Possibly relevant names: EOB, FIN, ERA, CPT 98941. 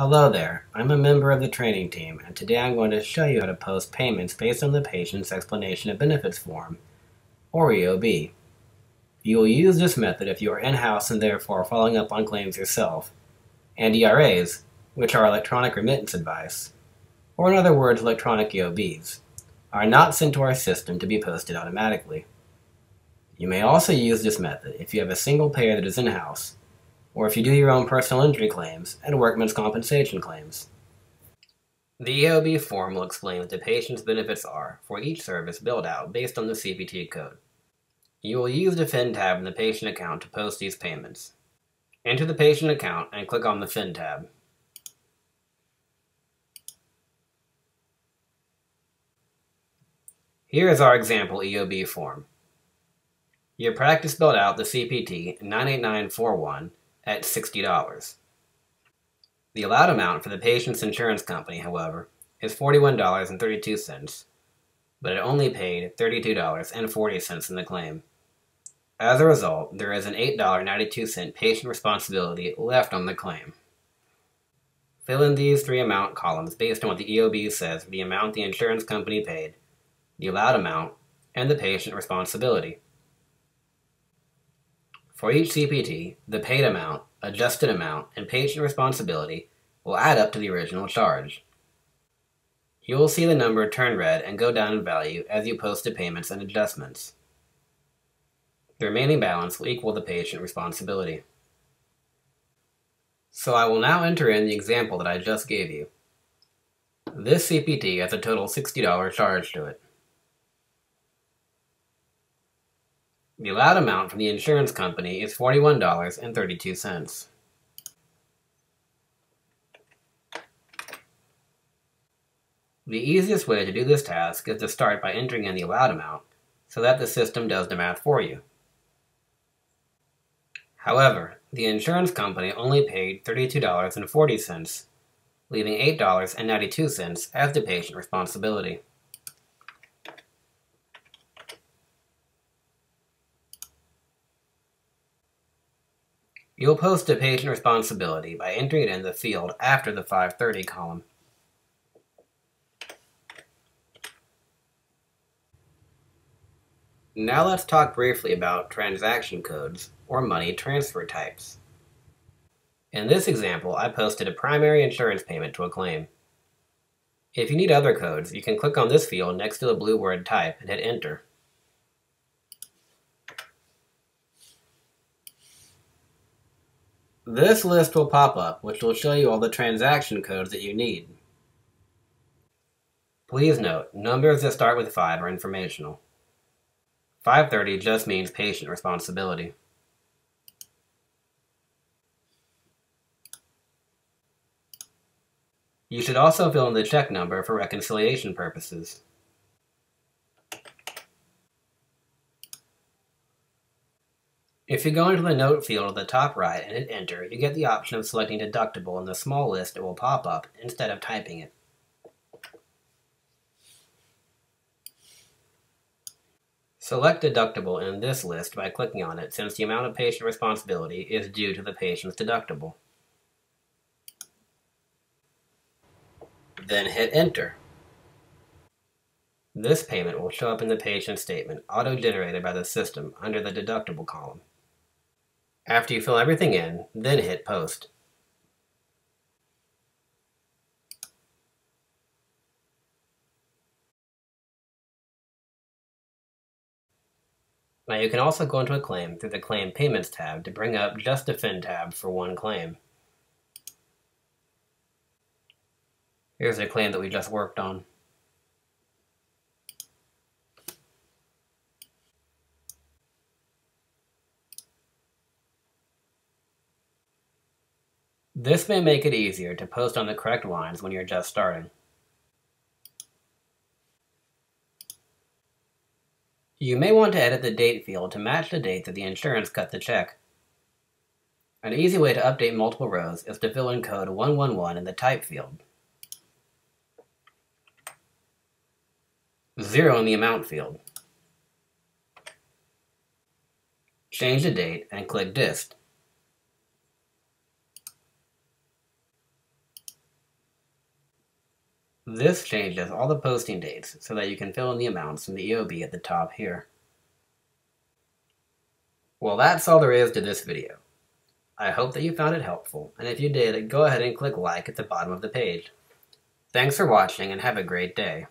Hello there, I'm a member of the training team, and today I'm going to show you how to post payments based on the patient's explanation of benefits form, or EOB. You will use this method if you are in-house and therefore following up on claims yourself, and ERAs, which are electronic remittance advice, or in other words, electronic EOBs, are not sent to our system to be posted automatically. You may also use this method if you have a single payer that is in-house, or if you do your own personal injury claims and workman's compensation claims. The EOB form will explain what the patient's benefits are for each service billed out based on the CPT code. You will use the FIN tab in the patient account to post these payments. Enter the patient account and click on the FIN tab. Here is our example EOB form. Your practice billed out the CPT 98941 at $60. The allowed amount for the patient's insurance company, however, is $41.32, but it only paid $32.40 in the claim. As a result, there is an $8.92 patient responsibility left on the claim. Fill in these three amount columns based on what the EOB says for the amount the insurance company paid, the allowed amount, and the patient responsibility. For each CPT, the paid amount, adjusted amount, and patient responsibility will add up to the original charge. You will see the number turn red and go down in value as you post the payments and adjustments. The remaining balance will equal the patient responsibility. So I will now enter in the example that I just gave you. This CPT has a total $60 charge to it. The allowed amount from the insurance company is $41.32. The easiest way to do this task is to start by entering in the allowed amount so that the system does the math for you. However, the insurance company only paid $32.40, leaving $8.92 as the patient responsibility. You'll post a patient responsibility by entering it in the field after the 530 column. Now let's talk briefly about transaction codes or money transfer types. In this example, I posted a primary insurance payment to a claim. If you need other codes, you can click on this field next to the blue word type and hit enter. This list will pop up, which will show you all the transaction codes that you need. Please note, numbers that start with 5 are informational. 530 just means patient responsibility. You should also fill in the check number for reconciliation purposes. If you go into the note field at the top right and hit enter, you get the option of selecting deductible in the small list that will pop up instead of typing it. Select deductible in this list by clicking on it, since the amount of patient responsibility is due to the patient's deductible. Then hit enter. This payment will show up in the patient statement auto-generated by the system under the deductible column. After you fill everything in, then hit post. Now you can also go into a claim through the Claim Payments tab to bring up just the FIN tab for one claim. Here's the claim that we just worked on. This may make it easier to post on the correct lines when you're just starting. You may want to edit the date field to match the date that the insurance cut the check. An easy way to update multiple rows is to fill in code 111 in the type field, 0 in the amount field. Change the date and click dist. This changes all the posting dates so that you can fill in the amounts from the EOB at the top here. Well, that's all there is to this video. I hope that you found it helpful, and if you did, go ahead and click like at the bottom of the page. Thanks for watching and have a great day.